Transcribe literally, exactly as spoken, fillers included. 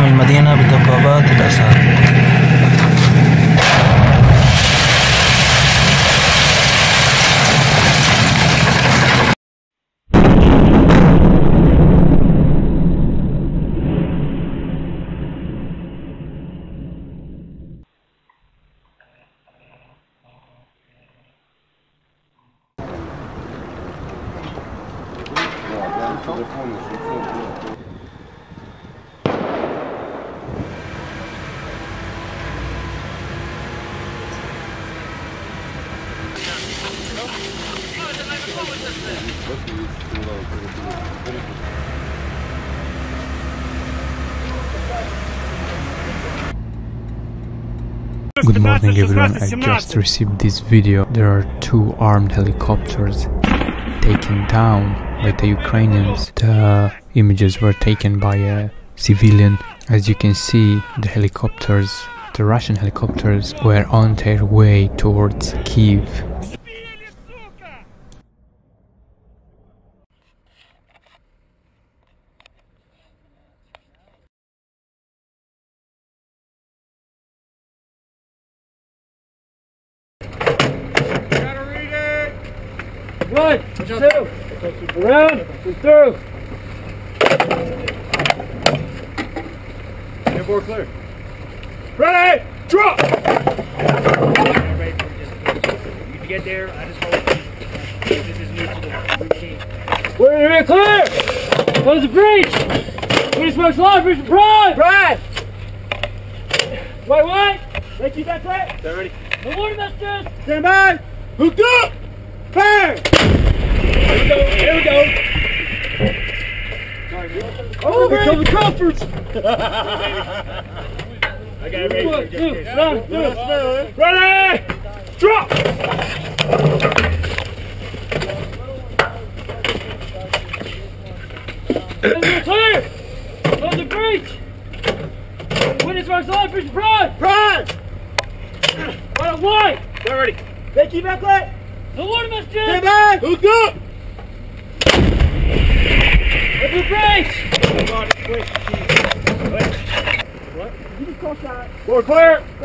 المدينة بضبابات الأسعار. Good morning everyone, I just received this video. There are two armed helicopters taken down by the Ukrainians. The images were taken by a civilian. As you can see, the helicopters, the Russian helicopters, were on their way towards Kyiv. One, two, around, through. Airborne clear. Ready, drop! I'm ready for this. You can get there, I just want to keep this is new to the routine. We're clear! Close the breach! Finish much life, reach the pride! Pride! Wait, what? Let's keep that track. Is that ready? No warning messages! Stand by! Hooked up! Fire! Here we go, here we go. Oh, we cover the coffers! I got it ready. One, two, nine, two. Ready? Ready? Drop! Clear! Close the breach! Witness my side, breach of pride! Pride! Right on white! We're ready. Thank you, back light! No water messages! Stand by! Hook up! Let the brakes! Come on, quick. What? You just call shot. Forward clear!